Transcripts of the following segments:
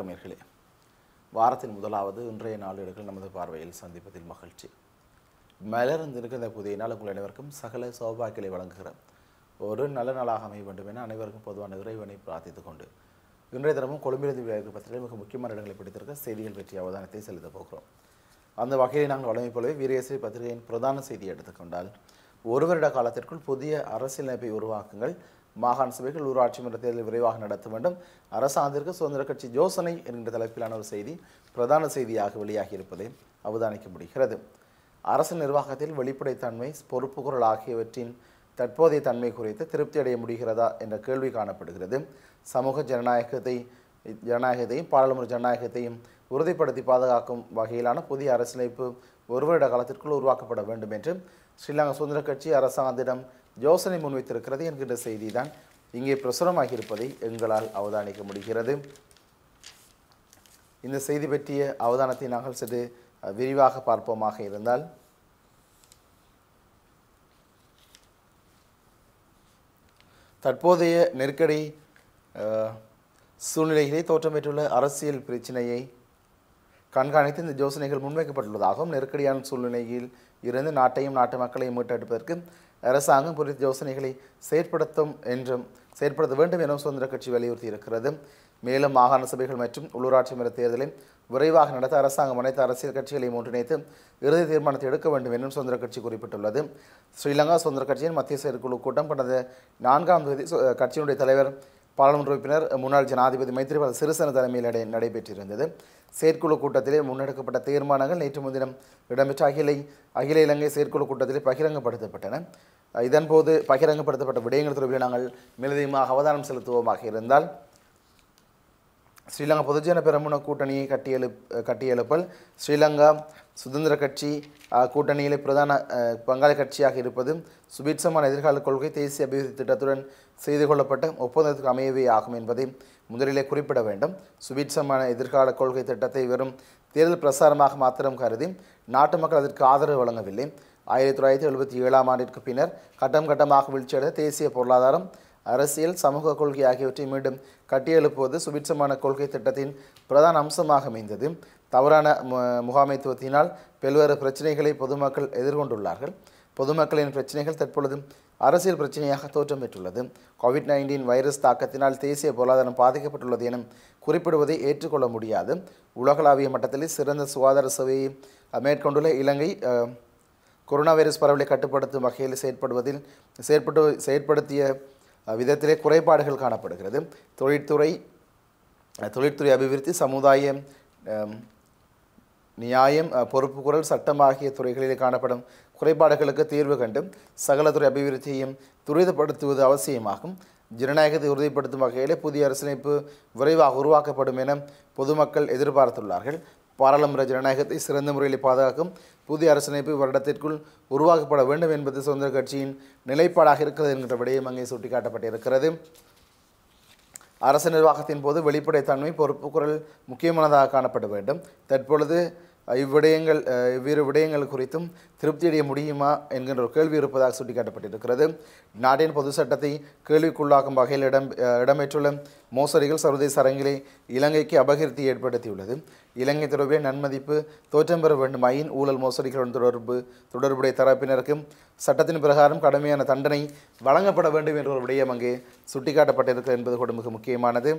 வணக்கமேர்களே வாரத்தின் முதலாவது இன்றைய நாளிடுகள் நமது பார்வையில் சந்திப்பதில் மகிழ்ச்சி மலர்ந்திருக்கிற புதிய நாள் உங்கள் அனைவருக்கும் சகல சௌபாக்கியங்களை வழங்குகிறேன் ஒரு நல்ல நாளாக அமைய வேண்டும் என அனைவருக்கும் பொதுவான இறைவனை பிரார்த்தித்துக் கொண்டு இன்றைய தினமும் கொழும்பிலிருந்து வியாபார பத்திரிகையில் மிக முக்கியமான இடங்களை பிடித்திருக்க செய்திகள் பற்றிய அவதானத்தை செலுத்தப் போகிறோம் அந்த வகையில் நாங்கள் வழங்கி போலவே வீரேசரி பத்திரிகையின் பிரதான செய்தியை எடுத்துக்கொண்டால் ஒரு வருட காலத்திற்குள் புதிய அரசியலமைப்பை உருவாக்குங்கள் மாகாண சபைகள் ஊராட்சி மன்ற தேர்தலை விரைவாக நடத்த வேண்டும் அரசாங்கத்திற்கு சுதந்திர கட்சி யோசனை என்கின்ற தலைப்பிலான ஒரு செய்தி பிரதான செய்தியாக வெளியாகி இருப்பதை அவதானிக்க முடிகிறது அரசு நிர்வாகத்தில் வெளிப்படைத்தன்மை பொறுப்புக்குரல் ஆகியவற்றின் தற்போதைய தன்மை குறித்து திருப்தி அடைய முடிகிறதா என்ற கேள்வி காணப்படுகிறது சமூக ஜனநாயகத்தையும் பாராளுமன்ற ஜனநாயகத்தையும் உறுதிப்படுத்தி பாதுகாக்கும் வகையிலான புதிய அரசியலமைப்பு ஒரு வருட காலத்திற்குள் உருவாக்கப்பட வேண்டும் என்று ஸ்ரீலங்கா சுதந்திர கட்சி அரசாங்கத்திடம் யோசனை முன்வைத்திருக்கிறது என்கின்ற செய்தி தான் இங்கே பிரசுரமாகி இருப்பதை எங்களால் அவதானிக்க முடிகிறது இந்த செய்தி பற்றிய அவதானத்தை நாங்கள் சற்று விரிவாக பார்ப்போமாக இருந்தால் தற்போதைய நெருக்கடி சூழ்நிலையிலே தோற்றமேற்றுள்ள அரசியல் பிரச்சினையை கண்காணித்து இந்த யோசனைகள் முன்வைக்கப்பட்டுள்ளதாகவும் நெருக்கடியான சூழ்நிலையில் இருந்து நாட்டையும் நாட்டு மக்களையும் மீட்டெடுப்பதற்கு அரசாங்கம் குறித்த யோசனைகளை செயற்படுத்த வேண்டும் எனவும் சுதந்திர கட்சி வலியுறுத்தி இருக்கிறது மேலும் மாகாண சபைகள் மற்றும் உள்ளூராட்சி மன்ற தேர்தலை விரைவாக நடத்த அரசாங்கம் அனைத்து அரசியல் கட்சிகளையும் ஒன்றிணைத்து இறுதி தீர்மானத்தை எடுக்க வேண்டும் என்றும் சுதந்திர கட்சி குறிப்பிட்டுள்ளது ஸ்ரீலங்கா சுதந்திர கட்சியின் மத்திய செயற்குழு கூட்டம் கடந்த 4ஆம் தேதி கட்சியினுடைய தலைவர் பாராளுமன்ற உறுப்பினர் முன்னாள் ஜனாதிபதி மைத்திரிபால சிறிசேன தலைமையில் நடைபெற்றிருந்தது செயற்குழு கூட்டத்திலே முன்னெடுக்கப்பட்ட தீர்மானங்கள் நேற்று முன்தினம் இடம்பெற்ற அகில இலங்கை செயற்குழு கூட்டத்திலே பகிரங்கப்படுத்தப்பட்டன இதன்போது பகிரங்கப்படுத்தப்பட்ட விடயங்கள் தொடர்பில் நாங்கள் மேலதிகமாக அவதானம் செலுத்துவோமாக இருந்தால் ஸ்ரீலங்கா பொதுஜன பெரமுன கூட்டணியை கட்டியெழுப்பல் ஸ்ரீலங்கா சுதந்திர கட்சி கூட்டணியிலே பிரதான பங்காளி கட்சியாக இருப்பது சுபீட்சமான எதிர்கால கொள்கை தேசிய அபிவிருத்தி திட்டத்துடன் செய்து கொள்ளப்பட்ட ஒப்பந்தத்துக்கு அமையவே ஆகும் என்பதை முதலிலே குறிப்பிட வேண்டும் சுபீட்சமான எதிர்கால கொள்கை திட்டத்தை வெறும் தேர்தல் பிரசாரமாக மாத்திரம் கருதி நாட்டு மக்கள் அதற்கு ஆதரவு வழங்கவில்லை 1977ஆம் ஆண்டிற்கு பின்னர் கட்டம் கட்டமாக வீழ்ச்சியடைந்த தேசிய பொருளாதாரம் அரசியல் சமூக கொள்கை ஆகியவற்றை மீண்டும் கட்டியெழுப்புவது சுபிட்சமான கொள்கை திட்டத்தின் பிரதான அம்சமாக அமைந்தது தவறான முகாமைத்துவத்தினால் பல்வேறு பிரச்சனைகளை பொதுமக்கள் எதிர்கொண்டுள்ளார்கள் பொதுமக்களின் பிரச்சனைகள் தற்பொழுது அரசியல் பிரச்சனையாக தோற்றம் பெற்றுள்ளது COVID-19 வைரஸ் தாக்கத்தினால் தேசிய பொருளாதாரம் பாதிக்கப்பட்டுள்ளது என குறிப்பிடுவதை ஏற்றுக்கொள்ள முடியாது உலகளாவிய மட்டத்தில் சிறந்த சுகாதார சேவையை மேற்கொண்டுள்ள இலங்கை கொரோனா வைரஸ் பரவலை கட்டுப்படுத்தும் வகையில் செயற்படுத்திய விதத்திலே குறைபாடுகள் காணப்படுகிறது தொழிற்துறை அபிவிருத்தி சமுதாய நியாயம் பொறுப்புக்குரல் சட்டம் ஆகிய துறைகளிலே காணப்படும் குறைபாடுகளுக்கு தீர்வு கண்டும் சகலத்துறை அபிவிருத்தியையும் துரிதப்படுத்துவது அவசியமாகும் ஜனநாயகத்தை உறுதிப்படுத்தும் வகையிலே புதிய அரசியலமைப்பு விரைவாக உருவாக்கப்படும் என பொதுமக்கள் எதிர்பார்த்துள்ளார்கள் பாராளுமன்ற ஜனநாயகத்தை சிறந்த முறையில் பாதுகாக்கும் புதிய அரசியலமைப்பு வருடத்திற்குள் உருவாக்கப்பட வேண்டும் என்பது சுதந்திர கட்சியின் நிலைப்பாடாக இருக்கிறது என்கிற விடயம் அங்கே சுட்டிக்காட்டப்பட்டிருக்கிறது அரசு நிர்வாகத்தின் போது வெளிப்படைத்தன்மை பொறுப்புக்குரல் முக்கியமானதாக காணப்பட வேண்டும் தற்பொழுது இவ்விரு விடயங்கள் குறித்தும் திருப்தி அடைய முடியுமா என்கின்ற ஒரு கேள்வி இருப்பதாக சுட்டிக்காட்டப்பட்டிருக்கிறது நாட்டின் பொது சட்டத்தை கேள்விக்குள்ளாக்கும் வகையில் இடம்பெற்றுள்ள மோசடிகள் சர்வதேச அரங்கிலே இலங்கைக்கு அபகீர்த்தி ஏற்படுத்தியுள்ளது இலங்கை தொடர்பிலே நன்மதிப்பு தோற்றம் பெற வேண்டும் ஐயின் ஊழல் மோசடிகளுடன் தொடர்புடைய தரப்பினருக்கும் சட்டத்தின் பிரகாரம் கடுமையான தண்டனை வழங்கப்பட வேண்டும் என்ற ஒரு விடயம் அங்கே சுட்டிக்காட்டப்பட்டிருக்கிறது என்பது கூட மிக முக்கியமானது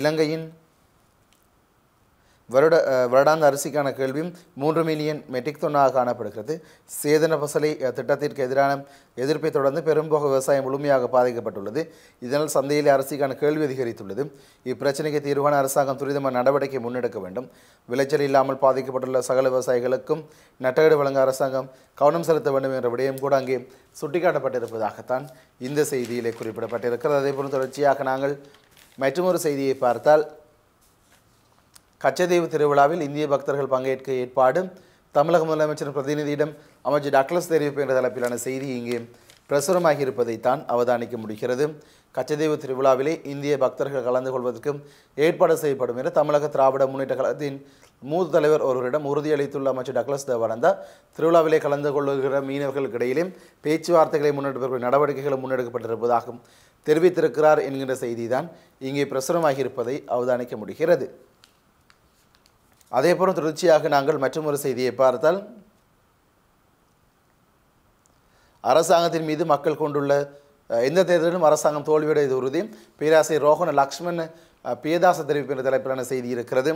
இலங்கையின் வருடாந்த அரிசிக்கான கேள்வியும் 3 மில்லியன் மெட்ரிக் தொன்னாக காணப்படுகிறது சேதன பசலை திட்டத்திற்கு எதிரான எதிர்ப்பை தொடர்ந்து பெரும்போக விவசாயம் முழுமையாக பாதிக்கப்பட்டுள்ளது இதனால் சந்தையிலே அரிசிக்கான கேள்வி அதிகரித்துள்ளது இப்பிரச்சனைக்கு தீர்வான அரசாங்கம் துரிதமான நடவடிக்கை முன்னெடுக்க வேண்டும் விளைச்சல் இல்லாமல் பாதிக்கப்பட்டுள்ள சகல விவசாயிகளுக்கும் நட்டகடு வழங்க அரசாங்கம் கவனம் செலுத்த வேண்டும் என்ற விடயம் கூட அங்கே சுட்டிக்காட்டப்பட்டிருப்பதாகத்தான் இந்த செய்தியிலே குறிப்பிடப்பட்டிருக்கிறது அதேபோல் தொடர்ச்சியாக நாங்கள் மற்றொரு செய்தியை பார்த்தால் கச்சதீவு திருவிழாவில் இந்திய பக்தர்கள் பங்கேற்க ஏற்பாடு தமிழக முதலமைச்சரின் பிரதிநிதியிடம் அமைச்சர் டக்ளஸ் தெரிவிப்பு என்ற தலைப்பிலான செய்தி இங்கே பிரசுரமாகியிருப்பதைத்தான் அவதானிக்க முடிகிறது. கச்சதீவு திருவிழாவிலே இந்திய பக்தர்கள் கலந்து கொள்வதற்கும் ஏற்பாடு செய்யப்படும் என தமிழக திராவிட முன்னேற்ற கழகத்தின் மூத்த தலைவர் ஒருவரிடம் உறுதியளித்துள்ள அமைச்சர் டக்ளஸ் தேவானந்தா, திருவிழாவிலே கலந்து கொள்ளுகிற மீனவர்களுக்கிடையிலும் பேச்சுவார்த்தைகளை முன்னெடுப்பதற்கு நடவடிக்கைகள் முன்னெடுக்கப்பட்டிருப்பதாகவும் தெரிவித்திருக்கிறார் என்கின்ற செய்திதான் இங்கே பிரசுரமாகியிருப்பதை அவதானிக்க முடிகிறது. அதேபோல தொடர்ச்சியாக நாங்கள் மற்றொரு செய்தியை பார்த்தால், அரசாங்கத்தின் மீது மக்கள் கொண்டுள்ள எந்த தேர்தலிலும் அரசாங்கம் தோல்வியடைவது உறுதி. பேராசிரியர் ரோஹண லக்ஷ்மண் பிரியதாச தெரிவிக்கின்ற தலைப்பிலான செய்தி இருக்கிறது.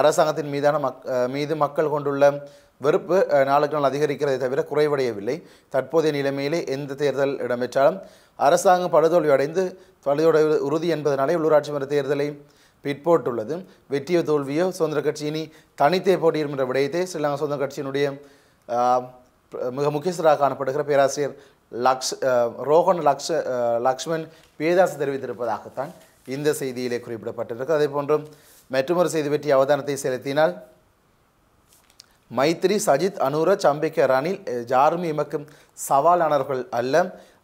அரசாங்கத்தின் மீது மக்கள் கொண்டுள்ள வெறுப்பு நாளுக்கு நாள் அதிகரிக்கிறதை தவிர குறைவடையவில்லை. தற்போதைய நிலைமையிலே எந்த தேர்தல் இடம்பெற்றாலும் அரசாங்கம் படுதோல்வியடைந்து உறுதி என்பதனாலே உள்ளூராட்சி மன்ற தேர்தலை பிற்போட்டுள்ளது. வெற்றியோ தோல்வியோ சுதந்திர கட்சி இனி தனித்தே போட்டியிடும் என்ற விடயத்தை ஸ்ரீலங்கா சுதந்திர கட்சியினுடைய மிக முக்கியஸ்தராக காணப்படுகிற பேராசிரியர் ரோஹண லக்ஷ்மண் பிரியதாஸ் தெரிவித்திருப்பதாகத்தான் இந்த செய்தியிலே குறிப்பிடப்பட்டிருக்கு. அதே போன்றும் மற்றொரு செய்தி பற்றி அவதானத்தை செலுத்தினால், மைத்ரி, சஜித், அனுர, சம்பிக்க, ரணில் யாரும் எமக்கும் சவாலானவர்கள் அல்ல,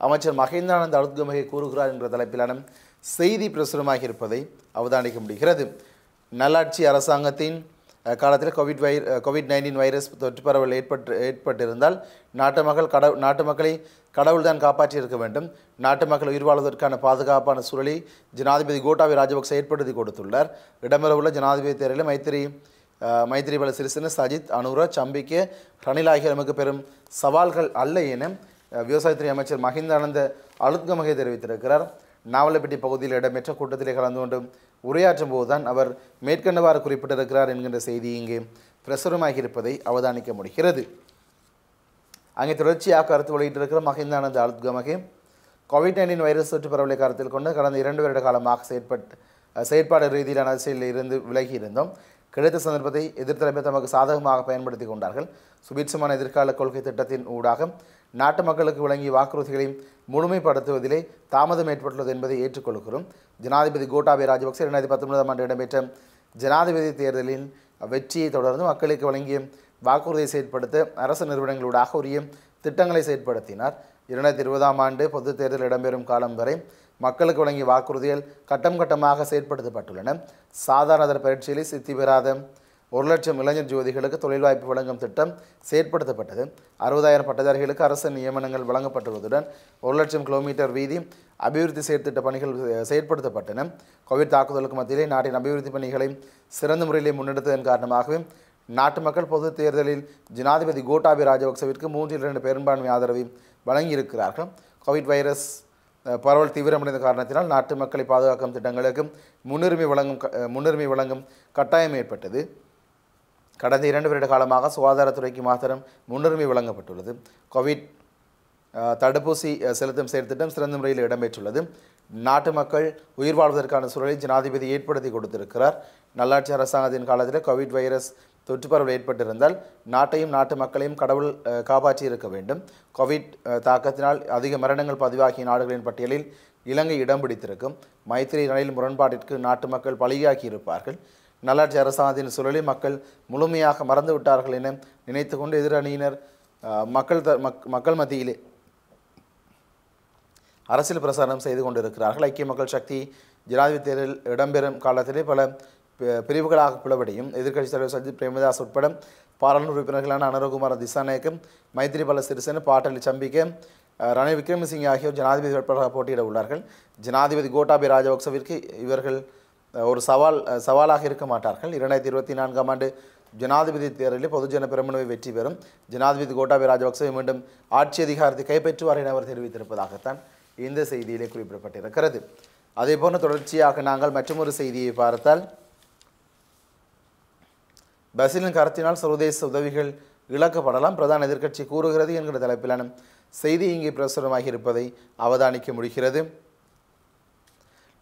அமைச்சர் மகேந்திரானந்த் அழுத்கமகை கூறுகிறார் என்ற தலைப்பிலான செய்தி பிரசுரமாக இருப்பதை அவதானிக்க முடிகிறது. நல்லாட்சி அரசாங்கத்தின் காலத்தில் கோவிட்-19 வைரஸ் தொற்று பரவல் ஏற்பட்டிருந்தால் நாட்டு மக்களை கடவுள்தான் காப்பாற்றி இருக்க வேண்டும். நாட்டு மக்கள் உயிர் வாழ்வதற்கான பாதுகாப்பான சூழலை ஜனாதிபதி கோட்டாபய ராஜபக்ச ஏற்படுத்தி கொடுத்துள்ளார். இடம்பெறவுள்ள ஜனாதிபதி தேர்தலில் மைத்திரிபால சிறிசேன, சஜித், அனுர, சம்பிக்க, ரணில் ஆகியோர் நமக்கு பெரும் சவால்கள் அல்ல என விவசாயத்துறை அமைச்சர் மகேந்திரானந்த அழுத்கமகை தெரிவித்திருக்கிறார். நாவலப்பட்டி பகுதியில் இடம்பெற்ற கூட்டத்திலே கலந்து கொண்டு உரையாற்றும் போதுதான் அவர் மேற்கண்டவாறு குறிப்பிட்டிருக்கிறார் என்கின்ற செய்தி இங்கே பிரசுரமாகி இருப்பதை அவதானிக்க முடிகிறது. அங்கே தொடர்ச்சியாக கருத்து வெளியிட்டிருக்கிற மகேந்திரானந்த அழுத்கமகே, கோவிட்-19 வைரஸ் தொற்று பரவலை கருத்தில் கொண்டு கடந்த 2 வருட காலமாக செயற்பாடு ரீதியிலான அரசியலில் இருந்து விலகி இருந்தோம். கிடைத்த சந்தர்ப்பத்தை எதிர்த்தரப்பை தமக்கு சாதகமாக பயன்படுத்தி கொண்டார்கள். சுபீட்சமான எதிர்கால கொள்கை திட்டத்தின் ஊடாக நாட்டு மக்களுக்கு வழங்கிய வாக்குறுதிகளை முழுமைப்படுத்துவதிலே தாமதம் ஏற்பட்டுள்ளது என்பதை ஏற்றுக்கொள்கிறோம். ஜனாதிபதி கோட்டாபய ராஜபக்சே 2019 ஆண்டு இடம்பெற்ற ஜனாதிபதி தேர்தலின் வெற்றியை தொடர்ந்து மக்களுக்கு வழங்கிய வாக்குறுதியை செயற்படுத்த அரசு நிறுவனங்களூடாக உரிய திட்டங்களை செயற்படுத்தினார். 2020 ஆண்டு பொது தேர்தல் இடம்பெறும் காலம் வரை மக்களுக்கு வழங்கிய வாக்குறுதிகள் கட்டம் கட்டமாக செயற்படுத்தப்பட்டுள்ளன. சாதாரண பயிற்சியிலே சித்தி பெறாத 1 லட்சம் இளைஞர் ஜோதிகளுக்கு தொழில் வாய்ப்பு வழங்கும் திட்டம் செயற்படுத்தப்பட்டது. 60,000 பட்டதாரிகளுக்கு அரசு நியமனங்கள் வழங்கப்பட்டுள்ளதுடன் 1 லட்சம் கிலோமீட்டர் வீதி அபிவிருத்தி செயற்திட்ட பணிகள் செயற்படுத்தப்பட்டன. கோவிட் தாக்குதலுக்கு மத்தியிலே நாட்டின் அபிவிருத்தி பணிகளை சிறந்த முறையிலே முன்னெடுத்ததன் காரணமாகவே நாட்டு மக்கள் பொது தேர்தலில் ஜனாதிபதி கோட்டாபய ராஜபக்சவிற்கு 3/2 பெரும்பான்மை ஆதரவை வழங்கியிருக்கிறார்கள். கோவிட் வைரஸ் பரவல் தீவிரமடைந்த காரணத்தினால் நாட்டு மக்களை பாதுகாக்கும் திட்டங்களுக்கு முன்னுரிமை வழங்கும் கட்டாயம் ஏற்பட்டது. கடந்த 2 வருட காலமாக சுகாதாரத்துறைக்கு மாத்திரம் முன்னுரிமை வழங்கப்பட்டுள்ளது. கோவிட் தடுப்பூசி செலுத்தும் செயற்திட்டம் சிறந்த முறையில் இடம்பெற்றுள்ளது. நாட்டு மக்கள் உயிர் வாழ்வதற்கான சூழலை ஜனாதிபதி ஏற்படுத்தி கொடுத்திருக்கிறார். நல்லாட்சி அரசாங்கத்தின் காலத்தில் கோவிட் வைரஸ் தொற்று பரவல் ஏற்பட்டிருந்தால் நாட்டையும் நாட்டு மக்களையும் கடவுள் காப்பாற்றி இருக்க வேண்டும். கோவிட் தாக்கத்தினால் அதிக மரணங்கள் பதிவாகிய நாடுகளின் பட்டியலில் இலங்கை இடம் பிடித்திருக்கும். மைத்திரி ரணில் முரண்பாட்டிற்கு நாட்டு மக்கள் பலியாகி இருப்பார்கள். நல்லாட்சி அரசாங்கத்தின் சூழலை மக்கள் முழுமையாக மறந்துவிட்டார்கள் என நினைத்து கொண்டு எதிரணியினர் மக்கள் மத்தியிலே அரசியல் பிரசாரம் செய்து கொண்டிருக்கிறார்கள். ஐக்கிய மக்கள் சக்தி ஜனாதிபதி தேர்தலில் இடம்பெறும் காலத்திலே பல பிரிவுகளாக பிளவடையும். எதிர்க்கட்சித் தலைவர் சஜித் பிரேமதாஸ் உட்பட பாராளுமன்ற உறுப்பினர்களான அனுரகுமார திசாநாயக்கம், மைத்திரிபால சிறிசேன, பாட்டாளி சம்பிக்க, ரணில் விக்ரமசிங்க ஆகியோர் ஜனாதிபதி வேட்பாளராக போட்டியிட உள்ளார்கள். ஜனாதிபதி கோட்டாபய ராஜபக்சவிற்கு இவர்கள் ஒரு சவாலாக இருக்க மாட்டார்கள். 2024 ஆண்டு ஜனாதிபதி தேர்தலில் பொதுஜன பெருமனவை வெற்றி பெறும் ஜனாதிபதி கோட்டாபய ராஜபக்சவை மீண்டும் ஆட்சி அதிகாரத்தை கைப்பற்றுவார் என அவர் தெரிவித்திருப்பதாகத்தான் இந்த செய்தியிலே குறிப்பிடப்பட்டிருக்கிறது. அதேபோன்று தொடர்ச்சியாக நாங்கள் மற்றொரு செய்தியை பார்த்தால், பசிலின் கருத்தினால் சர்வதேச உதவிகள் இழக்கப்படலாம், பிரதான எதிர்க்கட்சி கூறுகிறது என்கிற தலைப்பிலான செய்தி இங்கே பிரசுரமாகி இருப்பதை அவதானிக்க முடிகிறது.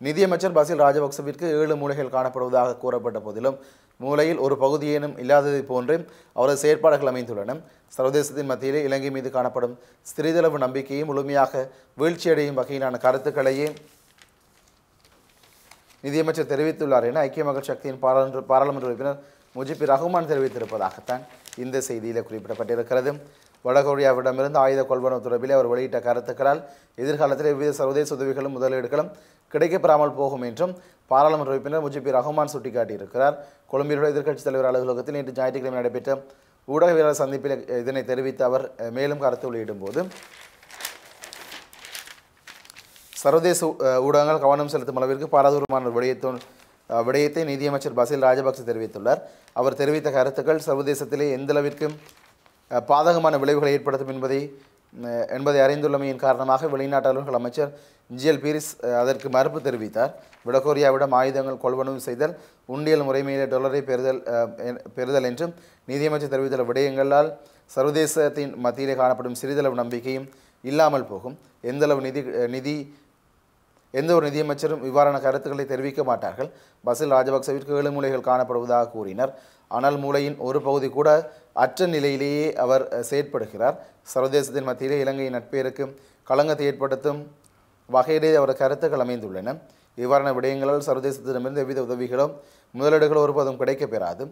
நிதியமைச்சர் பசில் ராஜபக்சவிற்கு 7 மூலைகள் காணப்படுவதாக கூறப்பட்ட போதிலும் மூலையில் ஒரு பகுதியேனும் இல்லாததை போன்று அவரது செயற்பாடுகள் அமைந்துள்ளன. சர்வதேசத்தின் மத்தியிலே இலங்கை மீது காணப்படும் சிறிதளவு நம்பிக்கையை முழுமையாக வீழ்ச்சியடையும் வகையிலான கருத்துக்களையே நிதியமைச்சர் தெரிவித்துள்ளார் என ஐக்கிய மக்கள் சக்தியின் பாராளுமன்ற உறுப்பினர் முஜிபுர் ரஹ்மான் தெரிவித்திருப்பதாகத்தான் இந்த செய்தியில் குறிப்பிடப்பட்டிருக்கிறது. வடகொரியாவிடமிருந்து ஆயுத கொள்வனவு தொடர்பில் அவர் வெளியிட்ட கருத்துக்களால் எதிர்காலத்தில் எவ்வித சர்வதேச உதவிகளும் முதலீடுகளும் கிடைக்கப்பெறாமல் போகும் என்றும் பாராளுமன்ற உறுப்பினர் முஜிபுர் ரஹ்மான் சுட்டிக்காட்டியிருக்கிறார். கொழும்பிலுள்ள எதிர்க்கட்சித் தலைவர் அலுவலகத்தில் நேற்று ஞாயிற்றுக்கிழமை நடைபெற்ற ஊடகவியலாளர் சந்திப்பில் இதனை தெரிவித்த அவர் மேலும் கருத்து வெளியிடும்போது சர்வதேச ஊடகங்கள் கவனம் செலுத்தும் அளவிற்கு பாரதூரமான விடயத்தை நிதியமைச்சர் பசில் ராஜபக்ச தெரிவித்துள்ளார். அவர் தெரிவித்த கருத்துக்கள் சர்வதேசத்திலே எந்தளவிற்கு பாதகமான விளைவுகளை ஏற்படுத்தும் என்பதை அறிந்துள்ளமையின் காரணமாக வெளிநாட்டு அலுவலக அமைச்சர் ஜிஎல் பீரிஸ் அதற்கு மறுப்பு தெரிவித்தார். வடகொரியாவிடம் ஆயுதங்கள் கொள்வனவு செய்தல், உண்டியல் முறைமையிலே டொலரை பெறுதல் என்றும் நிதியமைச்சர் தெரிவித்துள்ள விடயங்களால் சர்வதேசத்தின் மத்தியிலே காணப்படும் சிறிதளவு நம்பிக்கையும் இல்லாமல் போகும். எந்த ஒரு நிதியமைச்சரும் இவ்வாறான கருத்துக்களை தெரிவிக்க மாட்டார்கள். பசில் ராஜபக்சவிற்கு 7 மூளைகள் காணப்படுவதாக கூறினர். ஆனால் மூளையின் ஒரு பகுதி கூட அற்ற நிலையிலேயே அவர் செயற்படுகிறார். சர்வதேசத்தின் மத்தியிலே இலங்கையின் நட்பேருக்கு களங்கத்தை ஏற்படுத்தும் வகையிலே அவர் கருத்துக்கள் அமைந்துள்ளன. இவ்வாறான விடயங்களால் சர்வதேசத்திடமிருந்து எவ்வித உதவிகளும் முதலீடுகள் ஒருபோதும் கிடைக்கப்பெறாது.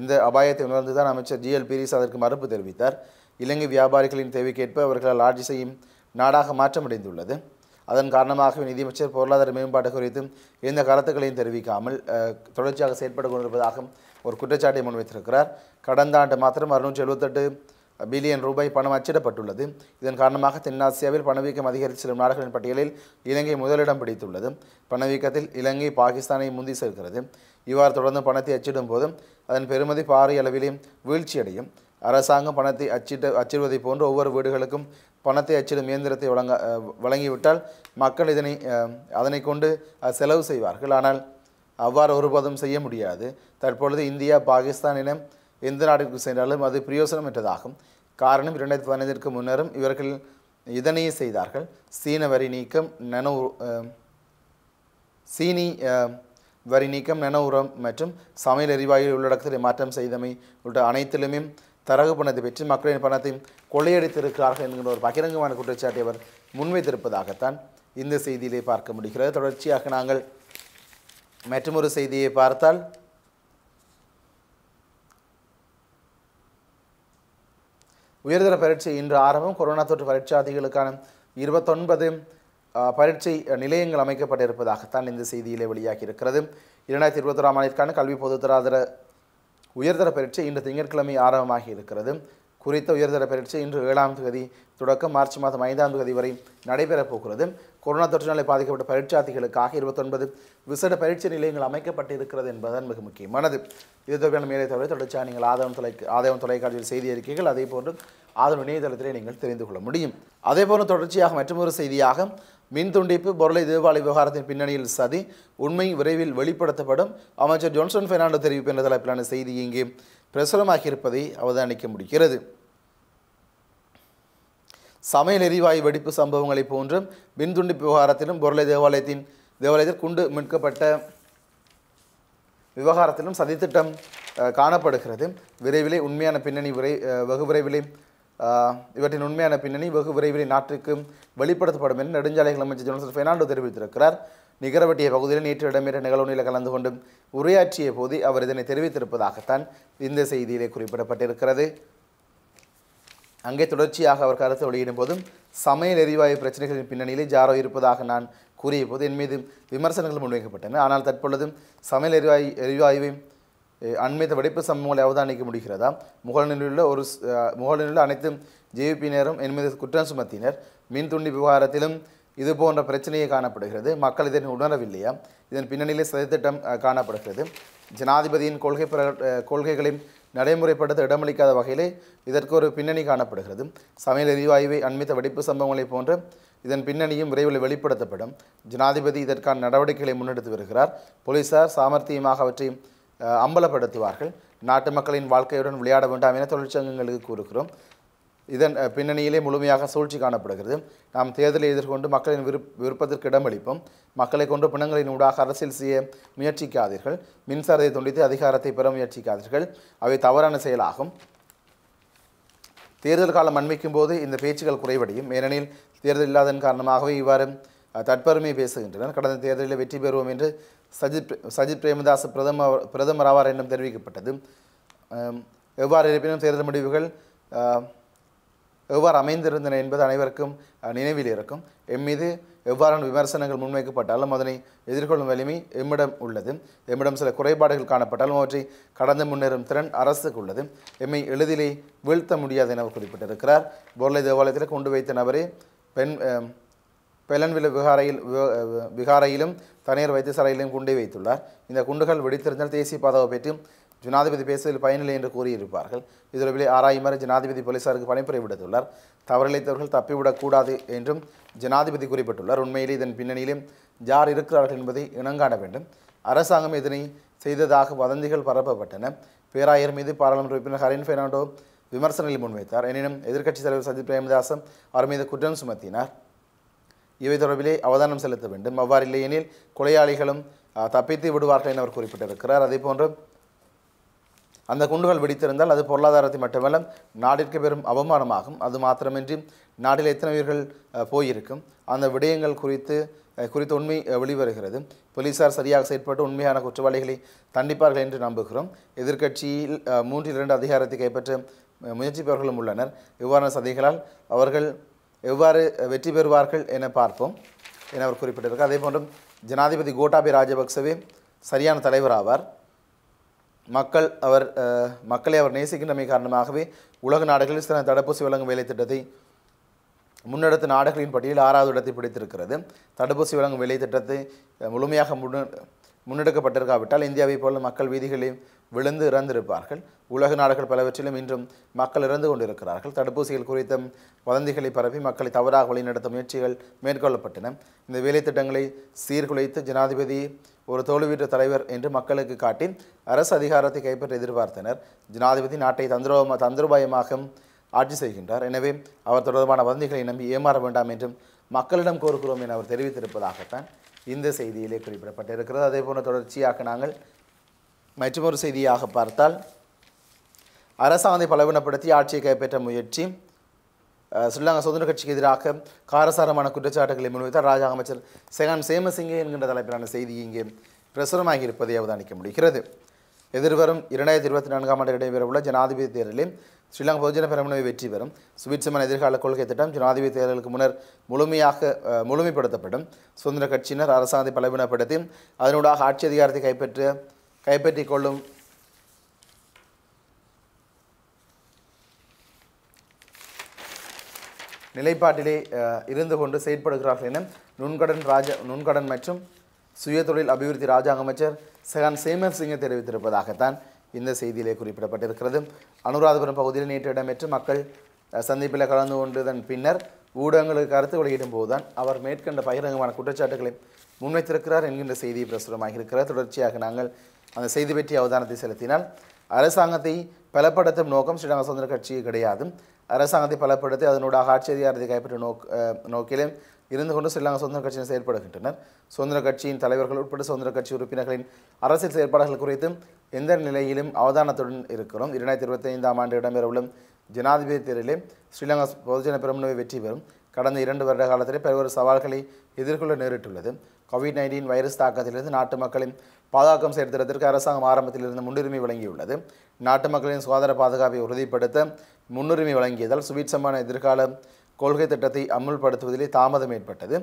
இந்த அபாயத்தை உணர்ந்துதான் அமைச்சர் ஜிஎல் பீரிஸ் அதற்கு மறுப்பு தெரிவித்தார். இலங்கை வியாபாரிகளின் தேவைக்கேற்ப அவர்களால் ஆட்சி செய்யும் நாடாக மாற்றமடைந்துள்ளது. அதன் காரணமாகவே நிதியமைச்சர் பொருளாதார மேம்பாடு குறித்தும் எந்த கருத்துக்களையும் தெரிவிக்காமல் தொடர்ச்சியாக செயற்பட்டு கொண்டிருப்பதாக ஒரு குற்றச்சாட்டை முன்வைத்திருக்கிறார். கடந்த ஆண்டு மாத்திரம் 678 பில்லியன் ரூபாய் பணம் அச்சிடப்பட்டுள்ளது. இதன் காரணமாக தென்னாசியாவில் பணவீக்கம் அதிகரித்து செல்லும் நாடுகளின் பட்டியலில் இலங்கை முதலிடம் பிடித்துள்ளது. பணவீக்கத்தில் இலங்கை பாகிஸ்தானை முந்தி செல்கிறது. இவ்வாறு தொடர்ந்து பணத்தை அச்சிடும் போதும் அதன் பெறுமதி பாரிய அளவிலே வீழ்ச்சியடையும். அரசாங்கம் பணத்தை அச்சிடுவதை போன்று ஒவ்வொரு வீடுகளுக்கும் பணத்தை அச்சிடும் இயந்திரத்தை வழங்கிவிட்டால் மக்கள் அதனை கொண்டு செலவு செய்வார்கள். ஆனால் அவ்வாறு ஒருபோதும் செய்ய முடியாது. தற்பொழுது இந்தியா பாகிஸ்தானிடம் எந்த நாட்டிற்கு சென்றாலும் அது பிரயோசனமற்றதாகும். காரணம் 2015ற்கு முன்னரும் இவர்கள் இதனையே செய்தார்கள். சீனி வரி நீக்கம், நன உரம் மற்றும் சமையல் எரிவாயு உள்ளடக்கத்தில் மாற்றம் செய்தமை உள்ளிட்ட அனைத்திலுமே தரகு பணத்தை பெற்று மக்களின் பணத்தை கொள்ளையடித்திருக்கிறார்கள் என்கிற ஒரு பகிரங்கமான குற்றச்சாட்டை அவர் முன்வைத்திருப்பதாகத்தான் இந்த செய்தியிலே பார்க்க முடிகிறது. தொடர்ச்சியாக நாங்கள் மற்றொரு செய்தியை பார்த்தால் உயர்தர பரீட்சை இன்று ஆரம்பம். கொரோனா தொற்று பரீட்சாதிகளுக்கான 29 பரீட்சை நிலையங்கள் அமைக்கப்பட்டிருப்பதாகத்தான் இந்த செய்தியிலே வெளியாகி இருக்கிறது. 2021ஆம் ஆண்டிற்கான கல்வி பொதுத்தராதர உயர்தர பரீட்சை இன்று திங்கட்கிழமை ஆரம்பமாகி இருக்கிறது. குறித்த உயர்தர பரீட்சை இன்று 7ஆம் தேதி தொடக்கம் மார்ச் மாதம் 5ஆம் தேதி வரை நடைபெறப் போகிறது. கொரோனா தொற்றினால் பாதிக்கப்பட்ட பரீட்சார்த்திகளுக்காக 29 விசேட பரீட்சை நிலையங்கள் அமைக்கப்பட்டிருக்கிறது என்பதுதான் மிக முக்கியமானது. இது தொடர்பான மேலே தவிர தொடர்ச்சியாக நீங்கள் ஆதவம் தொலைக்காட்சியில் செய்தி அறிக்கைகள் அதே போன்று ஆதவம் இணையதளத்திலே நீங்கள் தெரிந்து கொள்ள முடியும். அதே போன்று தொடர்ச்சியாக மற்றொரு செய்தியாக மின் துண்டிப்பு பொருளை தீபாவளி விவகாரத்தின் பின்னணியில் சதி உண்மை விரைவில் வெளிப்படுத்தப்படும் அமைச்சர் ஜோன்சன் பெர்னாண்டோ தெரிவிப்பு என்ற தலைப்பிலான செய்தி இங்கே பிரசுரமாகியிருப்பதை அவதானிக்க முடிகிறது. சமையல் எரிவாயு வெடிப்பு சம்பவங்களை போன்றும் மின் துண்டிப்பு விவகாரத்திலும் பொருளை தேவாலயத்தில் குண்டு மீட்கப்பட்ட விவகாரத்திலும் சதித்திட்டம் காணப்படுகிறது. இவற்றின் உண்மையான பின்னணி வெகு விரைவிலே நாட்டிற்கு வெளிப்படுத்தப்படும் என்று நெடுஞ்சாலைகள் அமைச்சர் ஜோன்சன் பெர்னாண்டோ தெரிவித்திருக்கிறார். நிகரவட்டிய பகுதியில் நேற்று இடம்பெற்ற நிகழ்வுகளில் கலந்து கொண்டு உரையாற்றிய போது அவர் இதனை தெரிவித்திருப்பதாகத்தான் இந்த செய்தியிலே குறிப்பிடப்பட்டிருக்கிறது. அங்கே தொடர்ச்சியாக அவர் கருத்து வெளியிடும் போதும் சமையல் எரிவாயு பிரச்சனைகளின் பின்னணியிலே ஜாரோ இருப்பதாக நான் கூறிய போது என் மீது விமர்சனங்கள் முன்வைக்கப்பட்டன. ஆனால் தற்பொழுது சமையல் எரிவாயுவை அண்மைத்த வெடிப்பு சம்பவங்களை அவதானிக்க முடிகிறதா? முகலினுள்ள அனைத்து ஜேவிபியினரும் என் மீது குற்றம் சுமத்தினர். மின் துண்டி விவகாரத்திலும் இது போன்ற பிரச்சனையே காணப்படுகிறது. மக்கள் இதனை உணரவில்லையா? இதன் பின்னணியிலே சதித்திட்டம் காணப்படுகிறது. ஜனாதிபதியின் கொள்கைகளை நடைமுறைப்படுத்த இடமளிக்காத வகையிலே இதற்கு ஒரு பின்னணி காணப்படுகிறது. சமையல் எரிவாயுவை அண்மித்த வெடிப்பு சம்பவங்களை போன்று இதன் பின்னணியும் விரைவில் வெளிப்படுத்தப்படும். ஜனாதிபதி இதற்கான நடவடிக்கைகளை முன்னெடுத்து வருகிறார். போலீசார் சாமர்த்தியமாக அவற்றை அம்பலப்படுத்துவார்கள். நாட்டு மக்களின் வாழ்க்கையுடன் விளையாட வேண்டாம் என தொழிற்சங்கங்களுக்கு கூறுகிறோம். இதன் பின்னணியிலே முழுமையாக சூழ்ச்சி காணப்படுகிறது. நாம் தேர்தலை எதிர்கொண்டு மக்களின் விருப்பத்திற்கு இடமளிப்போம். மக்களை கொண்டு பிணங்களின் ஊடாக அரசியல் செய்ய முயற்சிக்காதீர்கள். மின்சாரத்தை துண்டித்து அதிகாரத்தை பெற முயற்சிக்காதீர்கள். அவை தவறான செயலாகும். தேர்தல் காலம் அண்மிக்கும் போது இந்த பேச்சுக்கள் குறைவடையும். ஏனெனில் தேர்தல் இல்லாதன் காரணமாகவே இவ்வாறு தற்பெருமை பேசுகின்றனர். கடந்த தேர்தலில் வெற்றி பெறுவோம் என்று சஜித் பிரேமதாஸ் பிரதமர் ஆவார் என்றும் தெரிவிக்கப்பட்டது. எவ்வாறு இருப்பினும் தேர்தல் முடிவுகள் எவ்வாறு அமைந்திருந்தன என்பது அனைவருக்கும் நினைவில் இருக்கும். எம்மீது எவ்வாறான விமர்சனங்கள் முன்வைக்கப்பட்டாலும் அதனை எதிர்கொள்ளும் வலிமை எம்மிடம் உள்ளது. எம்மிடம் சில குறைபாடுகள் காணப்பட்டாலும் அவற்றை கடந்து முன்னேறும் திறன் அரசுக்கு உள்ளது. எம்மை எளிதிலே வீழ்த்த முடியாது என குறிப்பிட்டிருக்கிறார். பொருளை தேவாலயத்தில் கொண்டு வைத்த நபரே பெண் பெலன்வில விகாரையிலும் தனியார் வைத்தியசாலையிலும் குண்டை வைத்துள்ளார். இந்த குண்டுகள் வெடித்திருந்தால் தேசிய பாதாவை பற்றி ஜனாதிபதி பேசுவதில் பயனில்லை என்று கூறியிருப்பார்கள். இதுவரை ஆராயுமாறு ஜனாதிபதி போலீசாருக்கு பணிப்புரை விடுத்துள்ளார். தவறிழைத்தவர்கள் தப்பிவிடக்கூடாது என்றும் ஜனாதிபதி குறிப்பிட்டுள்ளார். உண்மையிலே இதன் பின்னணியிலும் யார் இருக்கிறார்கள் என்பதை இனங்காண வேண்டும். அரசாங்கம் இதனை செய்ததாக வதந்திகள் பரப்பப்பட்டன. பேராயர் மீது பாராளுமன்ற உறுப்பினர் ஹரின் பெர்னாண்டோ விமர்சனங்களை முன்வைத்தார். எனினும் எதிர்க்கட்சித் தலைவர் சஜித் பிரேமதாசன் அவர் மீது குற்றம் சுமத்தினார். இவை தொடர்பிலே அவதானம் செலுத்த வேண்டும். அவ்வாறு இல்லையெனில் கொலையாளிகளும் தப்பித்து விடுவார்கள் என அவர் குறிப்பிட்டிருக்கிறார். அதேபோன்று அந்த குண்டுகள் வெடித்திருந்தால் அது பொருளாதாரத்தை மட்டுமல்ல நாட்டிற்கு பெரும் அவமானமாகும். அது மாத்திரமின்றி நாட்டில் எத்தனை உயிர்கள் போயிருக்கும். அந்த விடயங்கள் குறித்து உண்மை வெளிவருகிறது. போலீசார் சரியாக செயற்பட்டு உண்மையான குற்றவாளிகளை தண்டிப்பார்கள் என்று நம்புகிறோம். எதிர்க்கட்சியில் 3/2 அதிகாரத்தை கைப்பற்ற முயற்சிப்பவர்களும் உள்ளனர். இவ்வாறான சதிகளால் அவர்கள் எவ்வாறு வெற்றி பெறுவார்கள் என பார்ப்போம் என அவர் குறிப்பிட்டிருக்கார். அதேபோன்றும் ஜனாதிபதி கோட்டாபய ராஜபக்சவே சரியான தலைவர் ஆவார். மக்களை அவர் நேசிக்கின்றமை காரணமாகவே உலக நாடுகளில் சில தடுப்பூசி வழங்கும் வேலை திட்டத்தை முன்னெடுத்த நாடுகளின் பட்டியலில் 6வது இடத்தை பிடித்திருக்கிறது. தடுப்பூசி வழங்கும் வேலை திட்டத்தை முழுமையாக முன்னெடுக்கப்பட்டிருக்காவிட்டால் இந்தியாவை போல மக்கள் வீதிகளில் விழுந்து இறந்திருப்பார்கள். உலக நாடுகள் பலவற்றிலும் இன்றும் மக்கள் இறந்து கொண்டிருக்கிறார்கள். தடுப்பூசிகள் குறித்த வதந்திகளை பரப்பி மக்களை தவறாக வழிநடத்த முயற்சிகள் மேற்கொள்ளப்பட்டன. இந்த வேலை திட்டங்களை சீர்குலைத்து ஜனாதிபதி ஒரு தோல்வியுற்ற தலைவர் என்று மக்களுக்கு காட்டி அரசு அதிகாரத்தை கைப்பற்ற எதிர்பார்த்தனர். ஜனாதிபதி நாட்டை தந்திரோபாயமாக ஆட்சி செய்கின்றார். எனவே அவர் தொடர்பான வதந்திகளை நம்பி ஏமாற வேண்டாம் என்றும் மக்களிடம் கோருகிறோம் என அவர் தெரிவித்திருப்பதாகத்தான் இந்த செய்தியிலே குறிப்பிடப்பட்டிருக்கிறது. அதே போன்ற தொடர்ச்சியாக நாங்கள் மற்றொரு செய்தியாக பார்த்தால், அரசாங்கத்தை பலவீனப்படுத்தி ஆட்சியை கைப்பற்ற முயற்சி. ஸ்ரீலங்கா சுதந்திர கட்சிக்கு எதிராக காரசாரமான குற்றச்சாட்டுகளை முன்வைத்தார் ராஜாங்க அமைச்சர் செகான் சேமசிங்கே என்கின்ற தலைப்பிலான செய்தி இங்கே பிரசுரமாகி இருப்பதை அவதானிக்க முடிகிறது. எதிர்வரும் 2024 ஆண்டு நடைபெறவுள்ள ஜனாதிபதி தேர்தலில் ஸ்ரீலங்கா பொதுஜன பெரமுனவை வெற்றி பெறும். சுவிட்சர்லாந்து எதிர்கால கொள்கை திட்டம் ஜனாதிபதி தேர்தலுக்கு முன்னர் முழுமைப்படுத்தப்படும். சுதந்திர கட்சியினர் அரசாங்கத்தை பலவீனப்படுத்தி அதனூடாக ஆட்சி அதிகாரத்தை கைப்பற்றிக்கொள்ளும் நிலைப்பாட்டிலே இருந்து கொண்டு செயற்படுகிறார்கள் என நுண்கடன் மற்றும் சுயதொழில் அபிவிருத்தி ராஜாங்க அமைச்சர் செகான் சேமசிங்க தெரிவித்திருப்பதாகத்தான் இந்த செய்தியிலே குறிப்பிடப்பட்டிருக்கிறது. அனுராதபுரம் பகுதியில் நேற்று இடம்பெற்று மக்கள் சந்திப்பில் கலந்து கொண்டதன் பின்னர் ஊடகங்களுக்கு கருத்து வெளியிடும் போதுதான் அவர் மேற்கண்ட பகிரங்கமான குற்றச்சாட்டுகளை முன்வைத்திருக்கிறார் என்கின்ற செய்தி பிரசுரமாக இருக்கிறது. தொடர்ச்சியாக நாங்கள் அந்த செய்தி பற்றி அவதானத்தை செலுத்தினால், அரசாங்கத்தை பலப்படுத்தும் நோக்கம் ஸ்ரீலங்கா சுதந்திர கட்சி கிடையாது. அரசாங்கத்தை பலப்படுத்தி அதனூடாக ஆட்சி அதிகாரத்தை கைப்பற்ற நோக்கிலே இருந்து கொண்டு ஸ்ரீலங்கா சுதந்திர கட்சியினர் செயற்படுகின்றனர். சுதந்திர கட்சியின் தலைவர்கள் உட்பட சுதந்திர கட்சி உறுப்பினர்களின் அரசியல் செயற்பாடுகள் குறித்து எந்த நிலையிலும் அவதானத்துடன் இருக்கிறோம். 2025 ஆண்டு இடம்பெறவுள்ள ஜனாதிபதி தேர்தலிலே ஸ்ரீலங்கா பொதுஜன பெரமுனவை வெற்றி பெறும். கடந்த 2 வருட காலத்திலே பல்வேறு சவால்களை எதிர்கொள்ள நேரிட்டுள்ளது. COVID-19 வைரஸ் தாக்கத்திலிருந்து நாட்டு மக்களின் பாதுகாக்கம் செயற்திறத்திற்கு அரசாங்கம் ஆரம்பத்திலிருந்து முன்னுரிமை வழங்கியுள்ளது. நாட்டு மக்களின் சுகாதார பாதுகாப்பை உறுதிப்படுத்த முன்னுரிமை வழங்கியதால் சுவீட்சமான எதிர்கால கொள்கை திட்டத்தை அமுல்படுத்துவதிலே தாமதம் ஏற்பட்டது.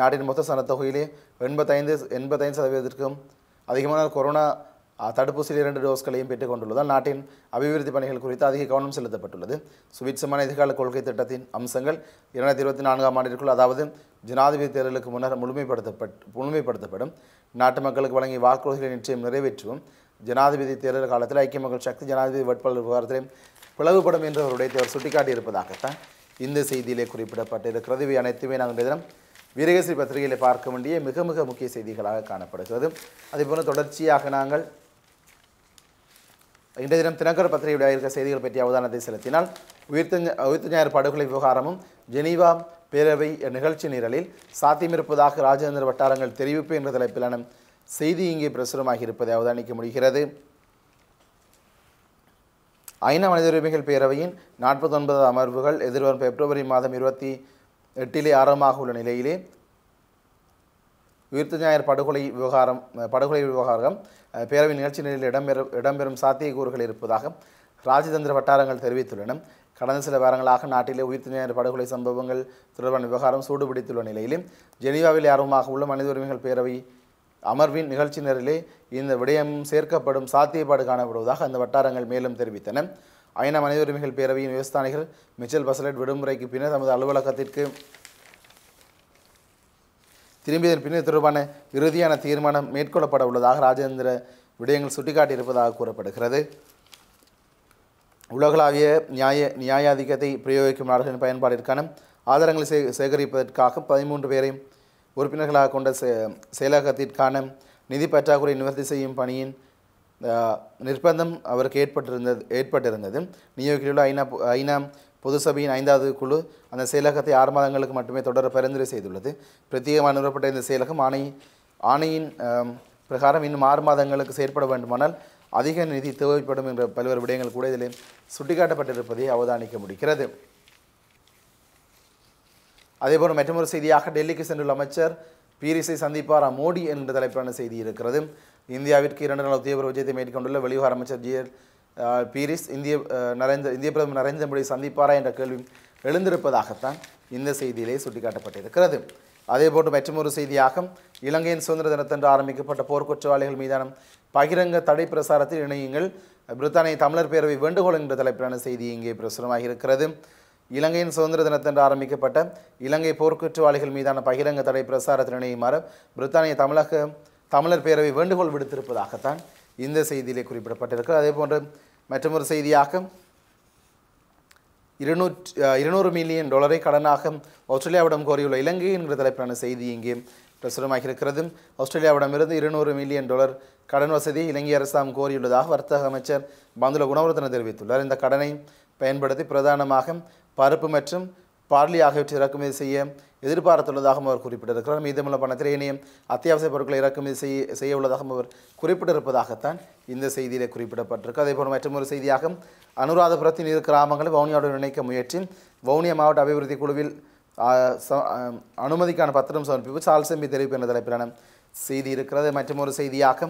நாட்டின் மொத்த சனத்தொகையிலே 85% அதிகமான கொரோனா தடுப்பூசியில் 2 டோஸ்களையும் பெற்றுக் கொண்டுள்ளதால் நாட்டின் அபிவிருத்தி பணிகள் குறித்து அதிக கவனம் செலுத்தப்பட்டுள்ளது. சுவீட்சமான எதிர்கால கொள்கை திட்டத்தின் அம்சங்கள் 2024 ஆண்டிற்குள், அதாவது ஜனாதிபதி தேர்தலுக்கு முன்னர் முழுமைப்படுத்தப்படும். நாட்டு மக்களுக்கு வழங்கிய வாக்குறுதிகளை நிச்சயம் நிறைவேற்றுவோம். ஜனாதிபதி தேர்தல் காலத்தில் ஐக்கிய மக்கள் சக்தி ஜனாதிபதி வேட்பாளர் விவகாரத்திலே பிளவுபடும் என்று அவருடைய அவர் சுட்டிக்காட்டியிருப்பதாகத்தான் இந்த செய்தியிலே குறிப்பிடப்பட்டிருக்கிறது. இவை அனைத்துமே நாங்கள் தினம் வீரகேசரி பத்திரிகையில் பார்க்க வேண்டிய மிக மிக முக்கிய செய்திகளாக காணப்படுகிறது. அதேபோல் தொடர்ச்சியாக நாங்கள் இன்றைய தினம் தினகர பத்திரிகையுடைய இருக்கிற செய்திகள் பற்றிய அவதானத்தை செலுத்தினால், உயிர்த்த ஞாயிறு படுகொலை விவகாரமும் ஜெனீவா பேரவை நிகழ்ச்சி நிரலில் சாத்தியமிருப்பதாக ராஜேந்திர வட்டாரங்கள் தெரிவிப்பு என்ற தலைப்பிலான செய்தி இங்கே பிரசுரமாகி இருப்பதை அவதானிக்க முடிகிறது. ஐநா மனித உரிமைகள் பேரவையின் 49வது அமர்வுகள் எதிர்வரும் பிப்ரவரி மாதம் 28 ஆரம்பமாக உள்ள நிலையிலே உயிர்த்த ஞாயிறு படுகொலை விவகாரம் பேரவை நிகழ்ச்சி நிலையில் இடம்பெறும் சாத்தியக்கூறுகள் இருப்பதாக ராஜதந்திர வட்டாரங்கள் தெரிவித்துள்ளன. கடந்த சில வாரங்களாக நாட்டிலே உயிர்த்தினர் படுகொலை சம்பவங்கள் தொடர்பான விவகாரம் சூடுபிடித்துள்ள நிலையிலும் ஜெனீவாவில் ஆர்வமாக உள்ள மனித உரிமைகள் பேரவை அமர்வின் நிகழ்ச்சி நேரிலே இந்த விடயம் சேர்க்கப்படும் சாத்தியப்பாடு காணப்படுவதாக அந்த வட்டாரங்கள் மேலும் தெரிவித்தன. ஐநா மனித உரிமைகள் பேரவையின் விவசாயிகள் மிச்சல் பசலட் விடுமுறைக்கு பின்னர் தமது அலுவலகத்திற்கு திரும்பியதன் பின்னர் தொடர்பான இறுதியான தீர்மானம் மேற்கொள்ளப்பட உள்ளதாக ராஜேந்திர விடயங்கள் சுட்டிக்காட்டியிருப்பதாக கூறப்படுகிறது. உலகளாவிய நியாயாதிக்கத்தை பிரயோகிக்கும் நாடுகளின் பயன்பாட்டிற்கான ஆதாரங்களை சேகரிப்பதற்காக 13 பேரை உறுப்பினர்களாக கொண்ட செயலகத்திற்கான நிதி பற்றாக்குறை நிவர்த்தி செய்யும் பணியின் நிர்பந்தம் அவருக்கு ஏற்பட்டிருந்தது. நியூயார்க்கில் ஐநா பொதுசபையின் 5வது குழு அந்த செயலகத்தை 6 மாதங்களுக்கு மட்டுமே தொடர பரிந்துரை செய்துள்ளது. பிரத்யேகமாக நிறுவப்பட்ட இந்த செயலகம் ஆணையின் பிரகாரம் இன்னும் 6 மாதங்களுக்கு செயற்பட வேண்டுமானால் அதிக நிதி தேவைப்படும் என்ற பல்வேறு விடயங்கள் கூட இதில் சுட்டிக்காட்டப்பட்டிருப்பதை அவதானிக்க முடிகிறது. அதேபோல் மற்றொரு செய்தியாக டெல்லிக்கு சென்றுள்ள அமைச்சர் பீரிஸை சந்திப்பாரா மோடி என்ற தலைப்பிலான செய்தி இருக்கிறது. இந்தியாவிற்கு 2 நாள் உத்தியோக விஜயத்தை மேற்கொண்டுள்ள வெளிவார அமைச்சர் பீரிஸ் இந்திய பிரதமர் நரேந்திர மோடி சந்திப்பாரா என்ற கேள்வி எழுந்திருப்பதாகத்தான் இந்த செய்தியிலே சுட்டிக்காட்டப்பட்டிருக்கிறது. அதேபோன்று மற்றொரு செய்தியாக இலங்கையின் சுதந்திர தினத்தன்று ஆரம்பிக்கப்பட்ட போர்க்குற்றவாளிகள் மீதான பகிரங்க தடை பிரசாரத்தில் இணையுங்கள் பிரித்தானிய தமிழர் பேரவை வேண்டுகோள் என்ற தலைப்பிலான செய்தி இங்கே பிரசுரமாக இருக்கிறது. இலங்கையின் சுதந்திர தினத்தன்று ஆரம்பிக்கப்பட்ட இலங்கை போர்க்குற்றவாளிகள் மீதான பகிரங்க தடை பிரசாரத்தில் இணையுமாறு பிரித்தானிய தமிழர் பேரவை வேண்டுகோள் விடுத்திருப்பதாகத்தான் இந்த செய்தியிலே குறிப்பிடப்பட்டிருக்கிறது. அதேபோன்று மற்றொரு செய்தியாக 200 மில்லியன் டாலரை கடனாக ஆஸ்திரேலியாவிடம் கோரியுள்ள இலங்கை என்கிற தலைப்பிலான செய்தி இங்கே பிரசுரமாக இருக்கிறது. ஆஸ்திரேலியாவிடமிருந்து 200 மில்லியன் டாலர் கடன் வசதி இலங்கை அரசாங்கம் கோரியுள்ளதாக வர்த்தக அமைச்சர் பந்துல குணவர்தன தெரிவித்துள்ளார். இந்த கடனை பயன்படுத்தி பிரதானமாக பருப்பு மற்றும் பார்லி ஆகியவற்றை இறக்குமதி செய்ய எதிர்பார்த்துள்ளதாகவும் அவர் குறிப்பிட்டிருக்கிறார். மீதமுள்ள பணத்தில் இணையம் அத்தியாவசிய பொருட்களை இறக்குமதி செய்ய உள்ளதாகவும் அவர் குறிப்பிட்டிருப்பதாகத்தான் இந்த செய்தியிலே குறிப்பிடப்பட்டிருக்கு. அதேபோல் மற்றொரு செய்தியாக அனுராதபுரத்தின் இரு கிராமங்களை வவுனியாவுடன் இணைக்க முயற்சி வவுனியா மாவட்ட அபிவிருத்தி குழுவில் அனுமதிக்கான பத்திரம் சமர்ப்பிப்பு சால்சம்பி தெரிவிப்பு என்ற தலைப்பிலான செய்தி இருக்கிறது. மற்றொரு செய்தியாக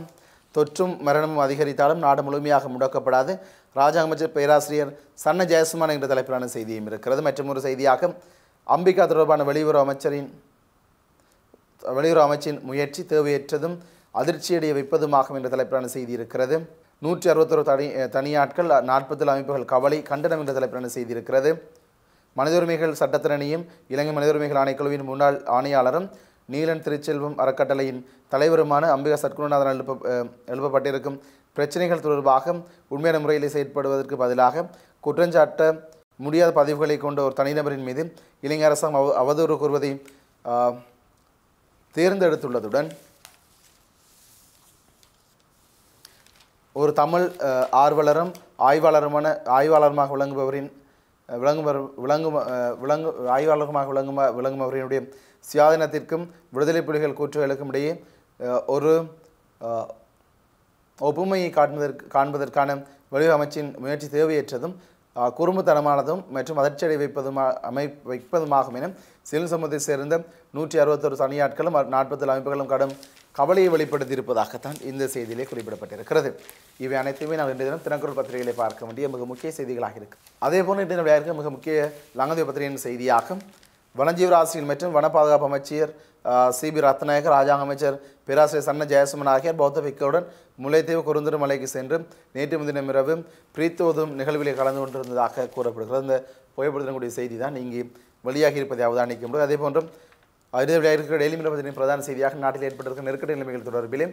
தொற்றும் மரணமும் அதிகரித்தாலும் நாடு முழுமையாக முடக்கப்படாது ராஜாங்க அமைச்சர் பேராசிரியர் சன்ன ஜெயசுமான் என்ற தலைப்பிலான செய்தியும் இருக்கிறது. மற்றொரு செய்தியாக அம்பிகா தொடர்பான வெளியுறவு அமைச்சின் முயற்சி தேவையற்றதும் அதிர்ச்சியடைய வைப்பதுமாகும் என்ற தலைப்பிலான செய்தி இருக்கிறது. 161 தனியாட்கள் 40 அமைப்புகள் கவலை கண்டனம் என்ற தலைப்பிலான செய்தி இருக்கிறது. மனித உரிமைகள் சட்டத்திறனையும் இலங்கை மனித உரிமைகள் ஆணைக்குழுவின் முன்னாள் ஆணையாளரும் நீலன் திருச்செல்வம் அறக்கட்டளையின் தலைவருமான அம்பிகா சத்குணநாதன் எழுப்பப்பட்டிருக்கும் பிரச்சனைகள் தொடர்பாக உண்மையான முறையில் செயற்படுவதற்கு பதிலாக குற்றஞ்சாட்ட முடியாத பதிவுகளை கொண்ட ஒரு தனிநபரின் மீது இலங்கை அரசாங்கம் அவதூறு கூறுவதை தேர்ந்தெடுத்துள்ளதுடன் ஒரு தமிழ் ஆய்வாளருமாக விளங்குபவரினுடைய சுயாதீனத்திற்கும் விடுதலை புலிகள் கூற்றுகளுக்கும் இடையே ஒரு ஒப்புமையை காண்பதற்கான வெளியுறவு அமைச்சின் முயற்சி தேவையற்றதும் குறும்புத்தனமானதும் மற்றும் அதிர்ச்சியடை வைப்பதுமாகும் என சிவில் சமூகத்தை சேர்ந்த 161 தனியாட்களும் 40 அமைப்புகளும் கடும் கவலையை வெளிப்படுத்தியிருப்பதாகத்தான் இந்த செய்தியிலே குறிப்பிடப்பட்டிருக்கிறது. இவை அனைத்துமே நாம் இன்றைய தினம் தினக்குரல் பத்திரிகைகளை பார்க்க வேண்டிய மிக முக்கிய செய்திகளாக இருக்குது. அதேபோன்று இன்றைய விளையாட்டு மிக முக்கிய லங்கதீவு பத்திரிகையின் செய்தியாகும். வனஜீவராசிரியர் மற்றும் வன பாதுகாப்பு அமைச்சர் சிபி ரத்நாயகர் ராஜாங்க அமைச்சர் பேராசிரியர் சன்ன ஜெயசுமன் ஆகியோர் பௌத்த பிக்கவுடன் முல்லைத்தீவு குருந்துரு மலைக்கு சென்று நேற்று முன்தினம் இரவு பிரீத்தோதும் நிகழ்விலே கலந்து கொண்டிருந்ததாக கூறப்படுகிறது. இந்த புகைப்படுத்தக்கூடிய செய்தி தான் இங்கே வெளியாகி இருப்பதை அவதானிக்க முடியும். அதேபோன்றும் இருக்கிற டெய்லி மில்லின் பிரதான செய்தியாக நாட்டில் ஏற்பட்டிருக்கும் நெருக்கடி நிலைமைகள் தொடர்பிலே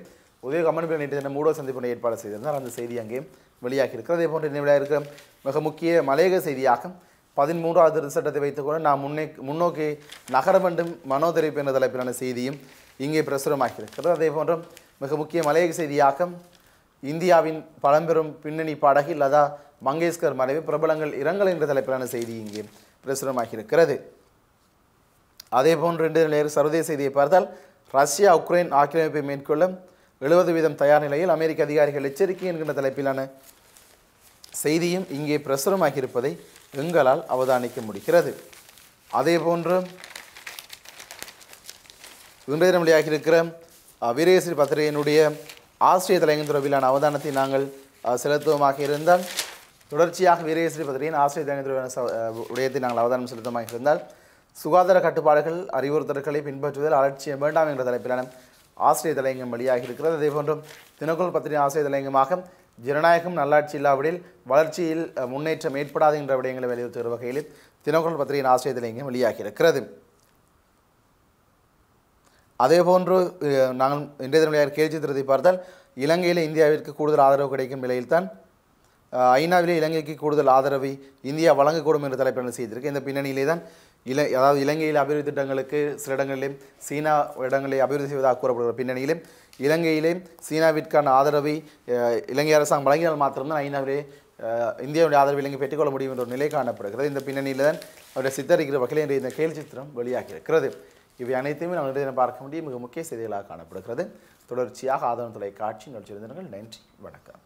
உதய கமன்பில் நேற்று தினம் மூடோ சந்திப்பு ஏற்பாடு செய்திருந்தார். அந்த செய்தி அங்கே வெளியாகி இருக்கிறது. அதேபோன்று இன்னும் இருக்கிற மிக முக்கிய மலையக செய்தியாகும். 13வது திருத்த சட்டத்தை வைத்துக்கொண்டு நாம் முன்னோக்கி நகர வேண்டும் மனோ தெரிவிப்பு என்ற தலைப்பிலான செய்தியும் இங்கே பிரசுரமாக இருக்கிறது. அதேபோன்று மிக முக்கிய மலையக செய்தியாக இந்தியாவின் பழம்பெரும் பின்னணி பாடகி லதா மங்கேஷ்கர் மறைவு பிரபலங்கள் இரங்கல் என்ற தலைப்பிலான செய்தி இங்கே பிரசுரமாக இருக்கிறது. அதேபோன்று 2 சர்வதேச செய்தியை பார்த்தால் ரஷ்யா உக்ரைன் ஆக்கிரமிப்பை மேற்கொள்ள 70% தயார் நிலையில் அமெரிக்க அதிகாரிகள் எச்சரிக்கை என்கின்ற தலைப்பிலான செய்தியும் இங்கே பிரசுரமாக இருப்பதை எங்களால் அவதானிக்க முடிகிறது. அதேபோன்று இன்றைய நிலையாக இருக்கிற வீரேஸ்வரி பத்திரிகையினுடைய ஆசிரிய தலைமை தொடர்பிலான அவதானத்தை நாங்கள் செலுத்துவமாக இருந்தால் தொடர்ச்சியாக வீரேஸ்வரி பதரியின் ஆசிரிய உடையத்தை நாங்கள் அவதானம் செலுத்தமாக இருந்தால் சுகாதார கட்டுப்பாடுகள் அறிவுறுத்தல்களை பின்பற்றுவதில் அலட்சியம் வேண்டாம் என்ற தலைப்பிலான ஆசிரிய தலையங்கம் வழியாக இருக்கிறது. அதேபோன்றும் தினக்குள் பத்திரிகை ஆசிரிய தலையங்கமாக ஜனநாயகம் நல்லாட்சி இல்லாவிடில் வளர்ச்சியில் முன்னேற்றம் ஏற்படாது என்ற விடயங்களை வலியுறுத்துகிற வகையில் தினக்குள் பத்திரிகையின் ஆசிரிய தலையங்கம் வெளியாகி இருக்கிறது. அதேபோன்று நாங்கள் இன்றைய தினம் கேள்வி திருத்தி பார்த்தால் இலங்கையில் இந்தியாவிற்கு கூடுதல் ஆதரவு கிடைக்கும் நிலையில்தான் ஐநாவிலே இலங்கைக்கு கூடுதல் ஆதரவை இந்தியா வழங்கக்கூடும் என்ற தலைப்பில் செய்திருக்கு. இந்த பின்னணியிலே தான் அதாவது இலங்கையில் அபிவிருத்தி திட்டங்களுக்கு சில இடங்களிலும் சீனா இடங்களில் அபிவிருத்தி செய்வதாக கூறப்படுகிற பின்னணியிலும் இலங்கையிலே சீனாவிற்கான ஆதரவை இலங்கை அரசாங்கம் வழங்கினால் மாத்திரம்தான் ஐநாவிலே இந்தியாவுடைய ஆதரவு இலங்கை பெற்றுக்கொள்ள முடியும் என்ற ஒரு நிலை காணப்படுகிறது. இந்த பின்னணியில் தான் அவருடைய சித்தரிக்கிற வகையில் இந்த கேள்வி சித்திரம் வெளியாகி இருக்கிறது. இவை அனைத்தையுமே நாம் இடையில பார்க்க முடியும். மிக முக்கிய செய்திகளாக காணப்படுகிறது. தொடர்ச்சியாக ஆதரவு தொலைக்காட்சி நிகழ்ச்சி இருந்தவர்கள் நன்றி, வணக்கம்.